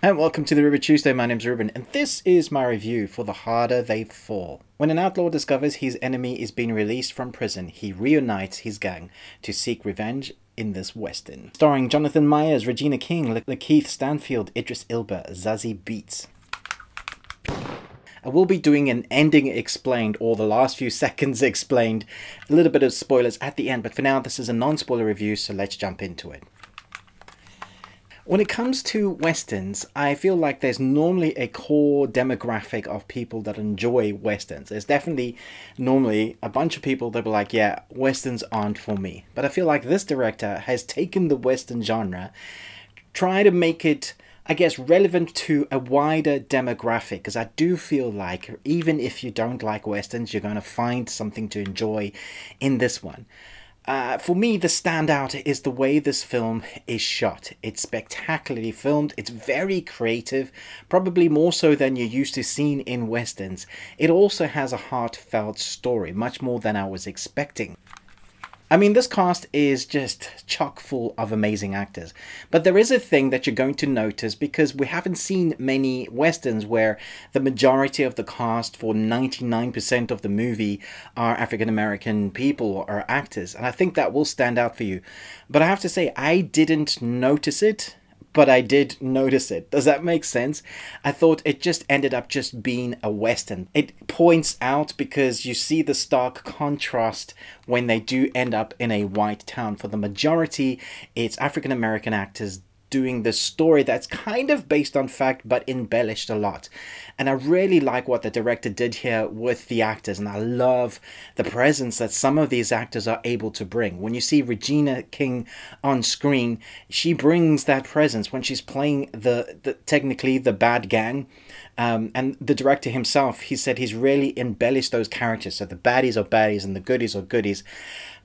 And welcome to the Ruby Tuesday, my name's Ruben, and this is my review for The Harder They Fall. When an outlaw discovers his enemy is being released from prison, he reunites his gang to seek revenge in this western. Starring Jonathan Majors, Regina King, Lakeith Stanfield, Idris Elba, Zazie Beetz. I will be doing an ending explained, or the last few seconds explained, a little bit of spoilers at the end, but for now this is a non-spoiler review, so let's jump into it. When it comes to westerns, I feel like there's normally a core demographic of people that enjoy westerns. There's definitely normally a bunch of people that were like, yeah, westerns aren't for me. But I feel like this director has taken the western genre, try to make it, I guess, relevant to a wider demographic, because I do feel like even if you don't like westerns, you're going to find something to enjoy in this one. For me, the standout is the way this film is shot. It's spectacularly filmed, it's very creative, probably more so than you're used to seeing in westerns. It also has a heartfelt story, much more than I was expecting. I mean, this cast is just chock full of amazing actors, but there is a thing that you're going to notice because we haven't seen many westerns where the majority of the cast for 99% of the movie are African-American people or actors, and I think that will stand out for you. But I have to say, I didn't notice it. But I did notice it. Does that make sense? I thought it just ended up just being a western. It points out because you see the stark contrast when they do end up in a white town. For the majority, it's African American actors doing this story that's kind of based on fact but embellished a lot. And I really like what the director did here with the actors, and I love the presence that some of these actors are able to bring. When you see Regina King on screen, she brings that presence when she's playing the technically the bad gang. And the director himself, he said he's really embellished those characters. So the baddies are baddies and the goodies are goodies.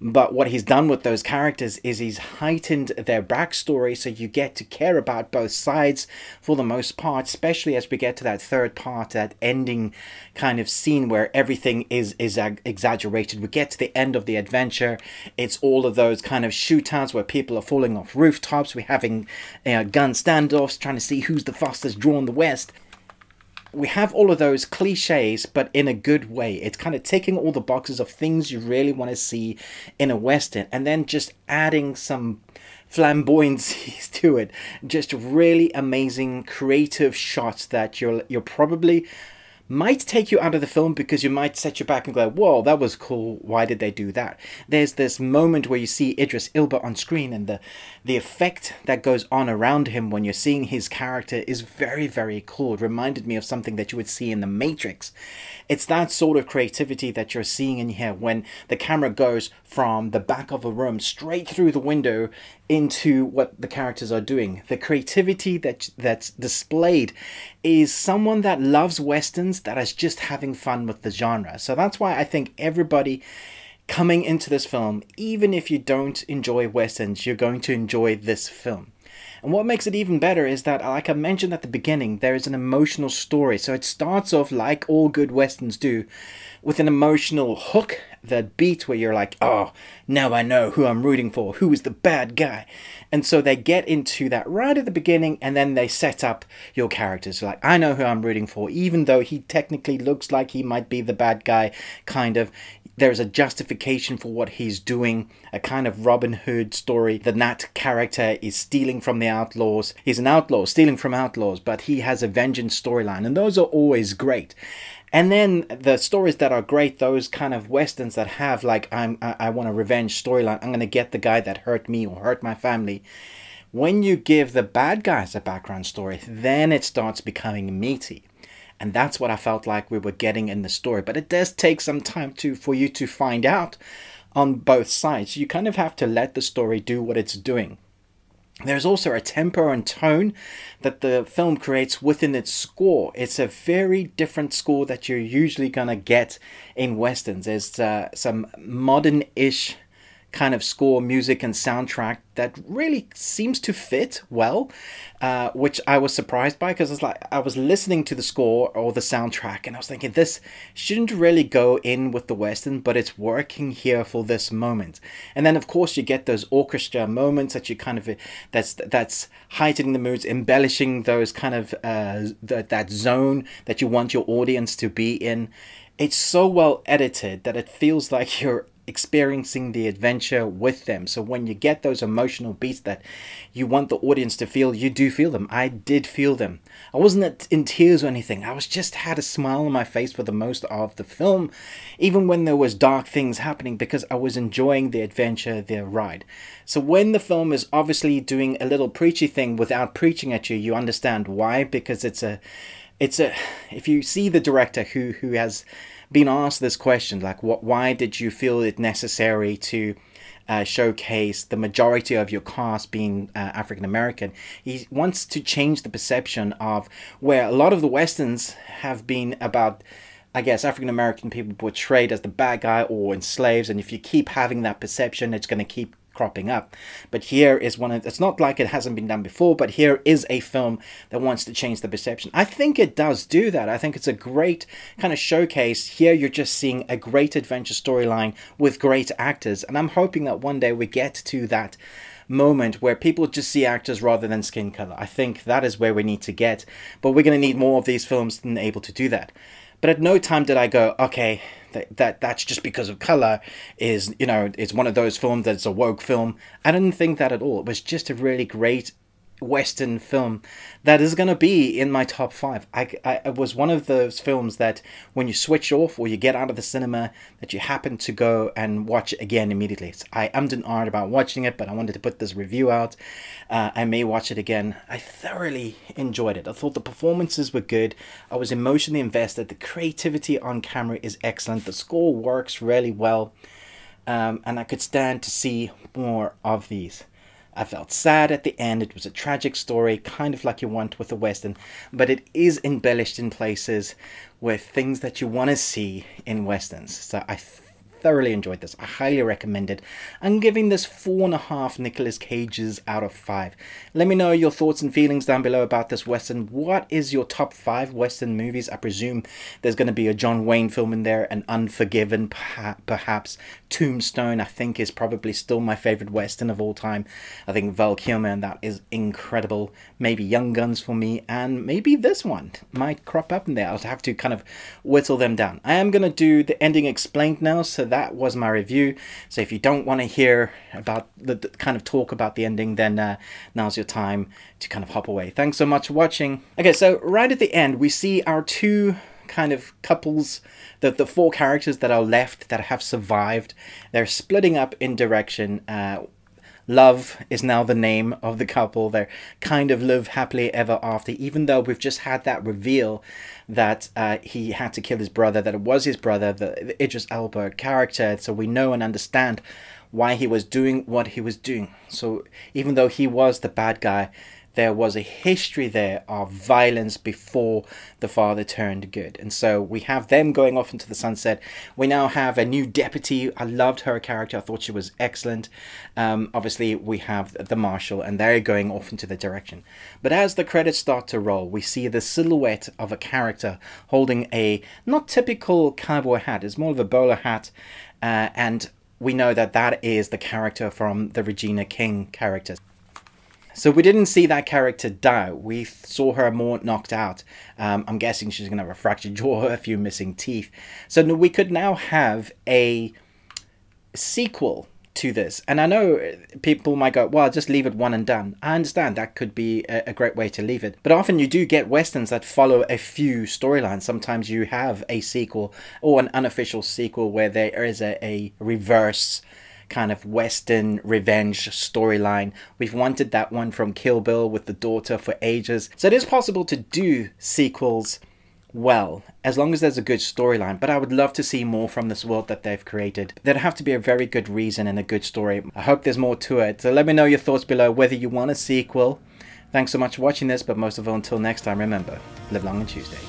But what he's done with those characters is he's heightened their backstory so you get to care about both sides for the most part, especially as we get to that third part, that ending kind of scene where everything is exaggerated. We get to the end of the adventure. It's all of those kind of shootouts where people are falling off rooftops. We're having gun standoffs, trying to see who's the fastest draw in the West. We have all of those cliches, but in a good way. It's kind of ticking all the boxes of things you really want to see in a western, and then just adding some flamboyancies to it. Just really amazing creative shots that you're probably might take you out of the film because you might set you back and go, whoa, that was cool, why did they do that? There's this moment where you see Idris Elba on screen, and the effect that goes on around him when you're seeing his character is very, very cool. It reminded me of something that you would see in The Matrix. It's that sort of creativity that you're seeing in here when the camera goes from the back of a room straight through the window into what the characters are doing. The creativity that's displayed is someone that loves westerns that is just having fun with the genre. So that's why I think everybody coming into this film, even if you don't enjoy westerns, you're going to enjoy this film. And what makes it even better is that, like I mentioned at the beginning, there is an emotional story. So it starts off, like all good westerns do, with an emotional hook, that beat where you're like, oh, now I know who I'm rooting for, who is the bad guy. And so they get into that right at the beginning, and then they set up your characters. Like, I know who I'm rooting for, even though he technically looks like he might be the bad guy, kind of. There's a justification for what he's doing, a kind of Robin Hood story. The Nat character is stealing from the outlaws. He's an outlaw, stealing from outlaws, but he has a vengeance storyline, and those are always great. And then the stories that are great, those kind of westerns that have like, I want a revenge storyline, I'm going to get the guy that hurt me or hurt my family. When you give the bad guys a background story, then it starts becoming meaty. And that's what I felt like we were getting in the story. But it does take some time for you to find out on both sides. You kind of have to let the story do what it's doing. There's also a tempo and tone that the film creates within its score. It's a very different score that you're usually going to get in westerns. There's some modern-ish kind of score, music, and soundtrack that really seems to fit well, which I was surprised by, because it's like I was listening to the score or the soundtrack and I was thinking this shouldn't really go in with the Western, but it's working here for this moment. And then of course you get those orchestra moments that you kind of, that's heightening the moods, embellishing those kind of that zone that you want your audience to be in. It's so well edited that it feels like you're experiencing the adventure with them. So when you get those emotional beats that you want the audience to feel, you do feel them. I did feel them. I wasn't in tears or anything. I was just had a smile on my face for the most of the film, even when there was dark things happening, because I was enjoying the adventure, the ride. So when the film is obviously doing a little preachy thing without preaching at you, you understand why, because it's a if you see the director who has been asked this question, like why did you feel it necessary to showcase the majority of your cast being African American? He wants to change the perception of where a lot of the Westerns have been about, I guess, African American people portrayed as the bad guy or enslaved, and if you keep having that perception, it's going to keep cropping up. But here is one of, it's not like it hasn't been done before, but here is a film that wants to change the perception. I think it does do that. I think it's a great kind of showcase. Here you're just seeing a great adventure storyline with great actors, and I'm hoping that one day we get to that moment where people just see actors rather than skin color. I think that is where we need to get, but we're going to need more of these films than able to do that. But at no time did I go, okay, that's just because of color, is, you know, it's one of those films that's a woke film. I didn't think that at all. It was just a really great Western film that is going to be in my top 5. It was one of those films that when you switch off or you get out of the cinema, that you happen to go and watch again immediately. So I ummed and ahed about watching it, but I wanted to put this review out. I may watch it again. I thoroughly enjoyed it. I thought the performances were good. I was emotionally invested. The creativity on camera is excellent. The score works really well. And I could stand to see more of these. I felt sad at the end. It was a tragic story, kind of like you want with the Western, but it is embellished in places with things that you want to see in Westerns. So I thoroughly enjoyed this. I highly recommend it. I'm giving this 4.5 Nicolas Cages out of 5. Let me know your thoughts and feelings down below about this Western. What is your top 5 Western movies? I presume there's going to be a John Wayne film in there, an Unforgiven, perhaps Tombstone, I think, is probably still my favorite Western of all time. I think Val Kilmer, and that is incredible. Maybe Young Guns for me, and maybe this one might crop up in there. I'll have to kind of whittle them down. I am going to do the ending explained now, so that was my review. So if you don't want to hear about the kind of talk about the ending, then now's your time to kind of hop away. Thanks so much for watching. Okay, so right at the end, we see our two kind of couples, the 4 characters that are left that have survived. They're splitting up in direction. Love is now the name of the couple. They're kind of live happily ever after, even though we've just had that reveal that he had to kill his brother, that it was his brother, the Idris Elba character. So we know and understand why he was doing what he was doing. So even though he was the bad guy, there was a history there of violence before the father turned good. And so we have them going off into the sunset. We now have a new deputy. I loved her character. I thought she was excellent. Obviously, we have the marshal, and they're going off into the direction. But as the credits start to roll, we see the silhouette of a character holding a not typical cowboy hat. It's more of a bowler hat. And we know that that is the character from the Regina King character. So we didn't see that character die. We saw her more knocked out. I'm guessing she's going to have a fractured jaw, a few missing teeth. So we could now have a sequel to this. And I know people might go, well, just leave it one and done. I understand that could be a great way to leave it. But often you do get Westerns that follow a few storylines. Sometimes you have a sequel or an unofficial sequel where there is a reverse kind of Western revenge storyline. We've wanted that one from Kill Bill with the daughter for ages. So it is possible to do sequels well, as long as there's a good storyline. But I would love to see more from this world that they've created. There'd have to be a very good reason and a good story. I hope there's more to it. So let me know your thoughts below, whether you want a sequel. Thanks so much for watching this, but most of all, until next time, remember, live long and Tuesday.